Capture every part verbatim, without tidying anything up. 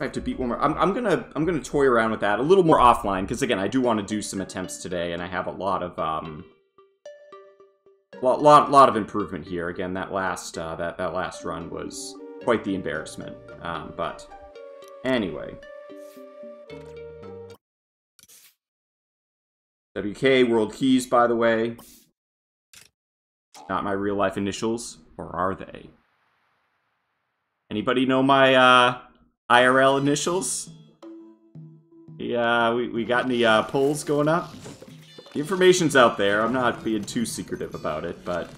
I have to beat one more. I'm, I'm gonna I'm gonna toy around with that a little more offline, because again, I do want to do some attempts today, and I have a lot of um, lot lot lot of improvement here. Again, that last uh, that that last run was quite the embarrassment. Um, but anyway. W K, World Keys, by the way. Not my real-life initials, or are they? Anybody know my uh, I R L initials? Yeah, we, we got any uh, polls going up? The information's out there. I'm not being too secretive about it, but...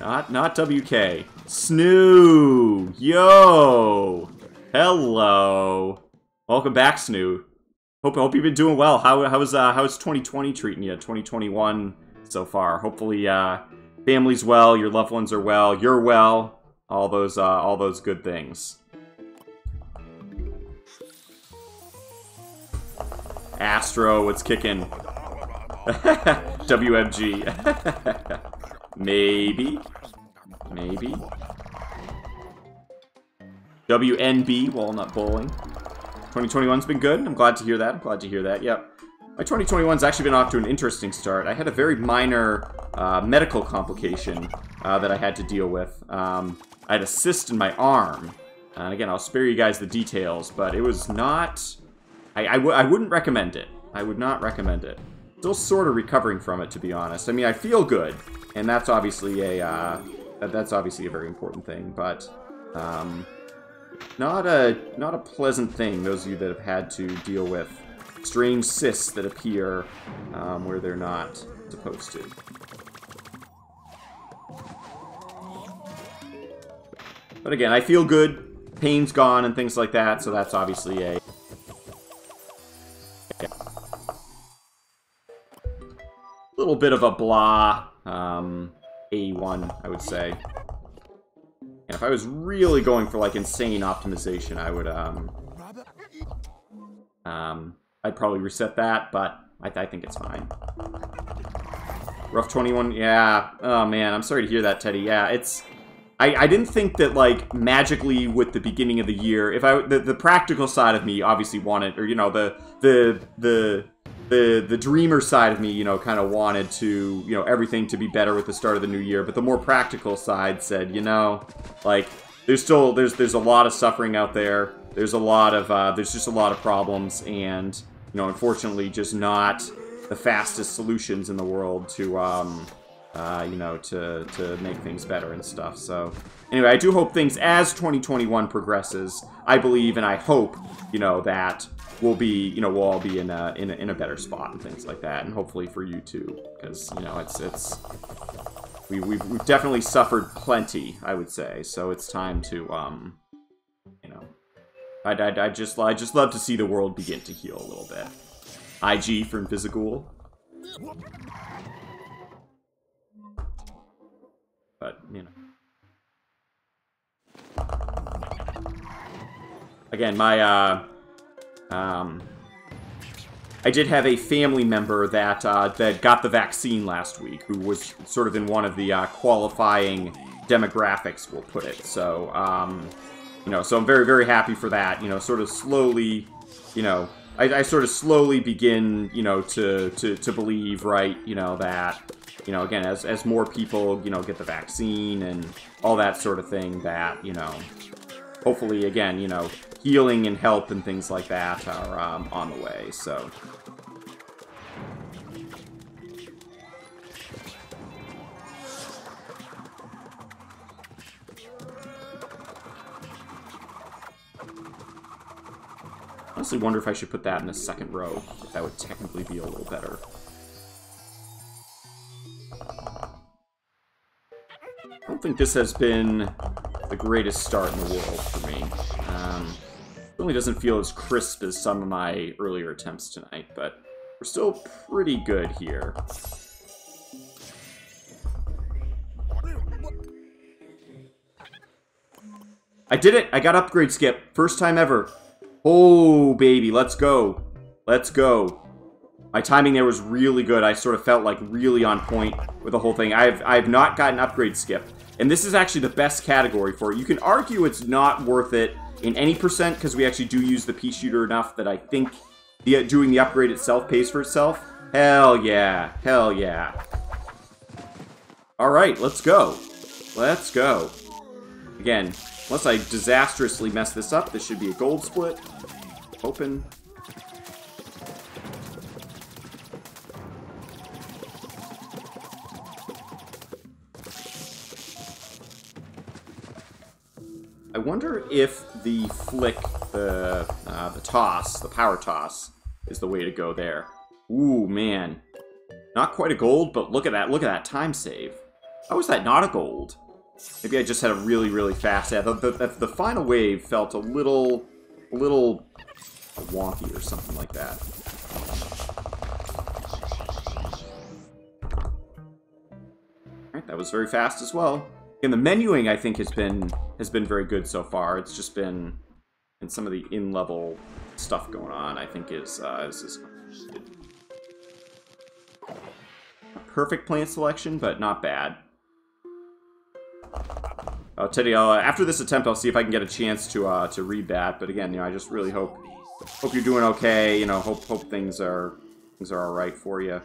Not, not W K. Snoo! Yo! Hello! Welcome back, Snoo. Hope, hope you've been doing well. How, how's, uh, how's twenty twenty treating you? twenty twenty-one so far. Hopefully, uh, family's well, your loved ones are well, you're well. All those, uh, all those good things. Astro, what's kicking? W M G. Maybe. Maybe. W N B, Walnut Bowling. twenty twenty-one's been good. I'm glad to hear that. I'm glad to hear that. Yep. My twenty twenty-one's actually been off to an interesting start. I had a very minor uh, medical complication uh, that I had to deal with. Um, I had a cyst in my arm. And again, I'll spare you guys the details, but it was not... I, I, w I wouldn't recommend it. I would not recommend it. Still sort of recovering from it, to be honest. I mean, I feel good, and that's obviously a... Uh, that, that's obviously a very important thing, but... Um, Not a not a pleasant thing, those of you that have had to deal with strange cysts that appear um, where they're not supposed to. But again, I feel good, pain's gone and things like that, so that's obviously a... Yeah. Little bit of a blah, um, A one, I would say. And if I was really going for, like, insane optimization, I would, um... Um, I'd probably reset that, but I, th I think it's fine. Rough twenty-one, yeah. Oh, man, I'm sorry to hear that, Teddy. Yeah, it's... I, I didn't think that, like, magically with the beginning of the year, if I... The, the practical side of me obviously wanted, or, you know, the... The... The... The, the dreamer side of me, you know, kind of wanted to, you know, everything to be better with the start of the new year. But the more practical side said, you know, like, there's still, there's there's a lot of suffering out there. There's a lot of, uh, there's just a lot of problems. And, you know, unfortunately, just not the fastest solutions in the world to, um, uh, you know, to, to make things better and stuff. So, anyway, I do hope things, as twenty twenty-one progresses, I believe and I hope, you know, that... We'll be, you know, we'll all be in a, in a in a better spot and things like that, and hopefully for you too, because you know it's it's we we've, we've definitely suffered plenty, I would say. So it's time to, um, you know, I I I just I just love to see the world begin to heal a little bit. I G for Invisigool. But you know, again, my uh. Um, I did have a family member that uh, that got the vaccine last week, who was sort of in one of the uh, qualifying demographics, we'll put it. So, um, you know, so I'm very, very happy for that. You know, sort of slowly, you know, I, I sort of slowly begin, you know, to, to, to believe, right, you know, that, you know, again, as, as more people, you know, get the vaccine and all that sort of thing, that, you know, hopefully, again, you know, healing and help and things like that are um, on the way, so. Honestly, wonder if I should put that in the second row. If that would technically be a little better. I don't think this has been the greatest start in the world for me. Um, Certainly doesn't feel as crisp as some of my earlier attempts tonight, but we're still pretty good here. I did it! I got upgrade skip. First time ever. Oh, baby. Let's go. Let's go. My timing there was really good. I sort of felt like really on point with the whole thing. I have, I have not gotten upgrade skipped. And this is actually the best category for it. You can argue it's not worth it in any percent, because we actually do use the pea shooter enough that I think the, doing the upgrade itself pays for itself. Hell yeah. Hell yeah. Alright, let's go. Let's go. Again, unless I disastrously mess this up, this should be a gold split. Open. I wonder if the flick, the, uh, the toss, the power toss, is the way to go there. Ooh, man. Not quite a gold, but look at that. Look at that time save. How was that not a gold? Maybe I just had a really, really fast... Yeah, the, the, the final wave felt a little... a little... wonky or something like that. Alright, that was very fast as well. And the menuing, I think, has been has been very good so far. It's just been... and some of the in-level stuff going on, I think, is... Uh, is, is a perfect plant selection, but not bad. Uh, Teddy, I'll, uh, after this attempt, I'll see if I can get a chance to uh, to read that. But again, you know, I just really hope hope you're doing okay. You know, hope hope things are things are all right for you.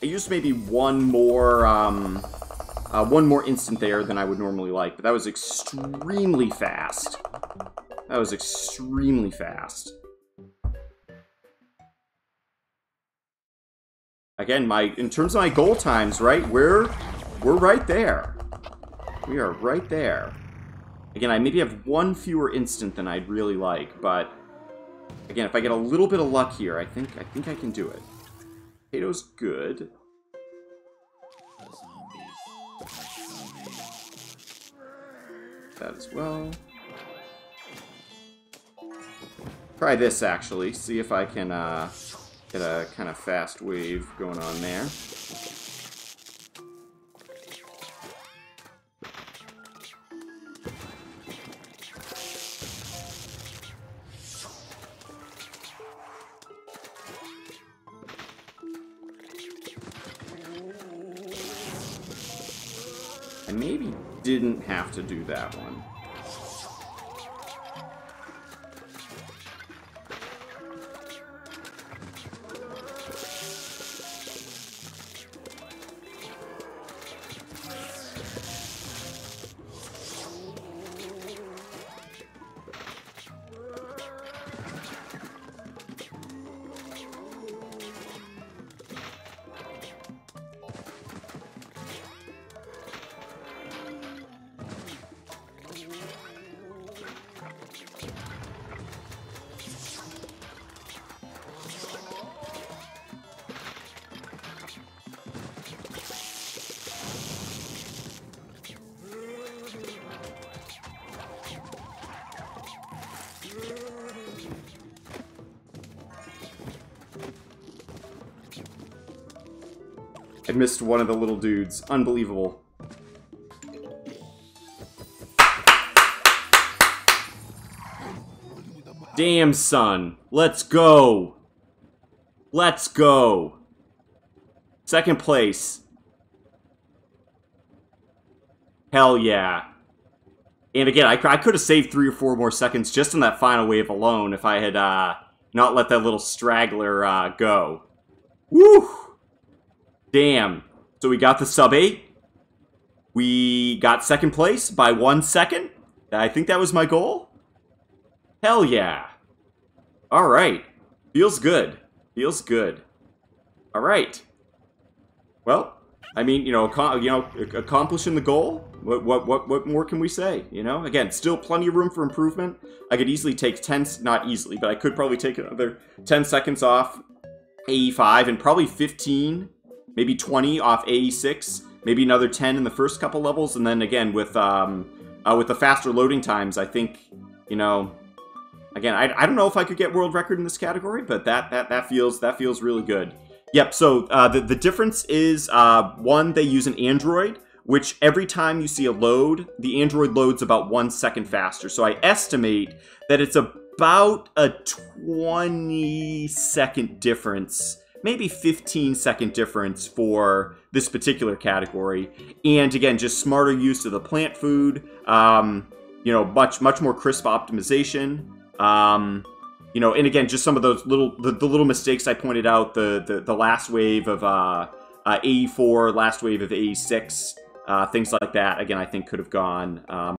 I used maybe one more, um, uh, one more instant there than I would normally like, but that was extremely fast. That was extremely fast. Again, my in terms of my goal times, right? We're we're right there. We are right there. Again, I maybe have one fewer instant than I'd really like, but again, if I get a little bit of luck here, I think I think I can do it. Potato's good. That as well. Try this actually. See if I can uh, get a kind of fast wave going on there. Maybe didn't have to do that one. I missed one of the little dudes. Unbelievable. Damn, son. Let's go. Let's go. Second place. Hell yeah. And again, I, I could have saved three or four more seconds just in that final wave alone if I had uh, not let that little straggler uh, go. Woo! Damn. So we got the sub eight. We got second place by one second. I think that was my goal. Hell yeah. All right. Feels good. Feels good. All right. Well, I mean, you know, you know, accomplishing the goal. What, what, what, what more can we say? You know, again, still plenty of room for improvement. I could easily take ten, not easily, but I could probably take another ten seconds off A E five and probably fifteen, maybe twenty off A E six, maybe another ten in the first couple levels, and then again with um, uh, with the faster loading times, I think, you know, again, I, I don't know if I could get world record in this category, but that that that feels that feels really good. Yep, so uh, the, the difference is, uh, one, they use an Android, which every time you see a load, the Android loads about one second faster. So I estimate that it's about a twenty second difference, maybe fifteen second difference for this particular category. And again, just smarter use of the plant food, um, you know, much, much more crisp optimization. Um, You know, and again, just some of those little, the, the little mistakes I pointed out, the the, the last wave of uh, uh, A E four, last wave of A E six, uh, things like that, again, I think could have gone um,